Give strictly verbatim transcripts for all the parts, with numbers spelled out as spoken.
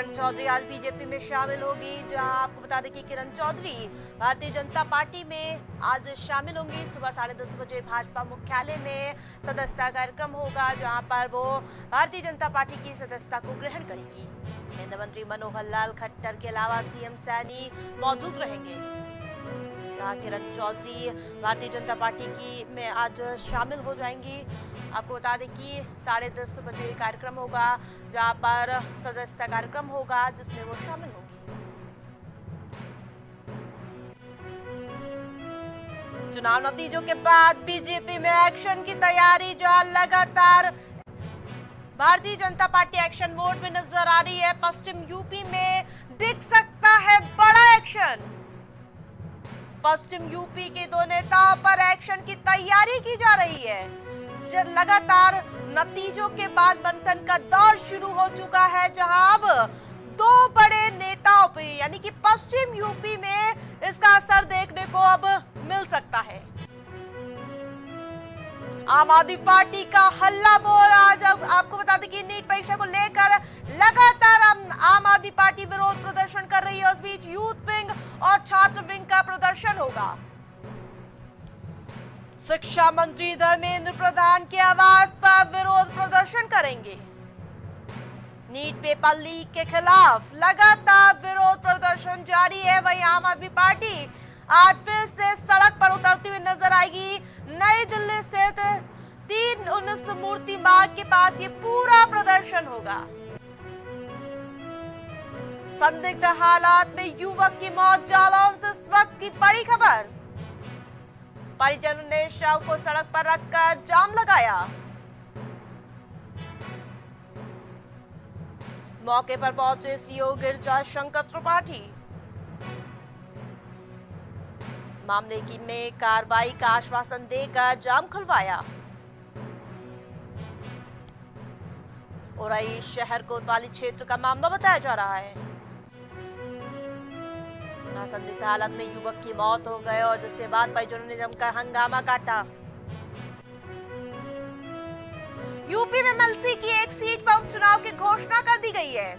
किरण चौधरी आज बीजेपी में शामिल होगी, जहां आपको बता दें कि किरण चौधरी भारतीय जनता पार्टी में आज शामिल होंगी। सुबह साढ़े दस बजे भाजपा मुख्यालय में सदस्यता कार्यक्रम होगा, जहां पर वो भारतीय जनता पार्टी की सदस्यता को ग्रहण करेंगी। केंद्रीय मंत्री मनोहर लाल खट्टर के अलावा सीएम सैनी मौजूद रहेंगे। जहां किरण चौधरी भारतीय जनता पार्टी की में आज शामिल हो जाएंगी। आपको बता दें कि साढ़े दस बजे कार्यक्रम होगा, जहां पर सदस्यता कार्यक्रम होगा जिसमें वो शामिल होंगी। चुनाव नतीजों के बाद बीजेपी में एक्शन की तैयारी, जहां लगातार Bharatiya Janata party action mode में नजर आ रही है। पश्चिम यूपी में दिख सकता है बड़ा एक्शन। पश्चिम यूपी के दो नेताओं पर एक्शन की तैयारी की जा रही है। लगातार नतीजों के बाद मंथन का दौर शुरू हो चुका है, जहां अब दो बड़े नेताओं पे यानी कि पश्चिम यूपी में इसका असर देखने को अब मिल सकता है। आम आदमी पार्टी का हल्ला बोल। आज आपको बता दें कि नीट परीक्षा को लेकर लगातार आम आदमी पार्टी विरोध प्रदर्शन कर रही है। उस बीच यूथ विंग और छात्र विंग का प्रदर्शन होगा। शिक्षा मंत्री धर्मेंद्र प्रधान के आवास पर विरोध प्रदर्शन करेंगे। नीट पेपर लीक के खिलाफ लगातार विरोध प्रदर्शन जारी है। वहीं आम आदमी पार्टी आज फिर से सड़क पर उतरती हुई नजर आएगी। नई दिल्ली स्थित तीन उन्नीस मूर्ति मार्ग के पास ये पूरा प्रदर्शन होगा। संदिग्ध हालात में युवक की मौत, जालौन से इस वक्त की बड़ी खबर। परिजनों ने शव को सड़क पर रखकर जाम लगाया। मौके पर पहुंचे सीओ गिरजा शंकर त्रिपाठी। मामले की में कार्रवाई का आश्वासन देकर जाम खुलवाया। उरई शहर कोतवाली क्षेत्र का मामला बताया जा रहा है। संदिग्ध हालत में युवक की मौत हो गई और जिसके बाद परिजनों ने जमकर हंगामा काटा। यूपी में एमएलसी की एक सीट पर उपचुनाव की घोषणा कर दी गई है।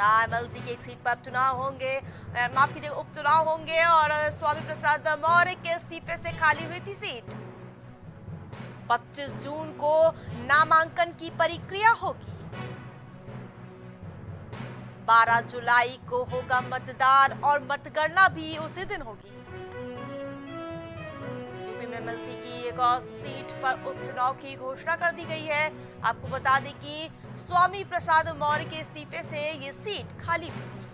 एमएलसी की एक सीट पर उपचुनाव होंगे, माफ कीजिए उपचुनाव होंगे और स्वामी प्रसाद मौर्य के इस्तीफे से खाली हुई थी सीट। पच्चीस जून को नामांकन की प्रक्रिया होगी। बारह जुलाई को होगा मतदान और मतगणना भी उसी दिन होगी। यूपी में एमएलसी की एक और सीट पर उपचुनाव की घोषणा कर दी गई है। आपको बता दें कि स्वामी प्रसाद मौर्य के इस्तीफे से ये सीट खाली हुई थी।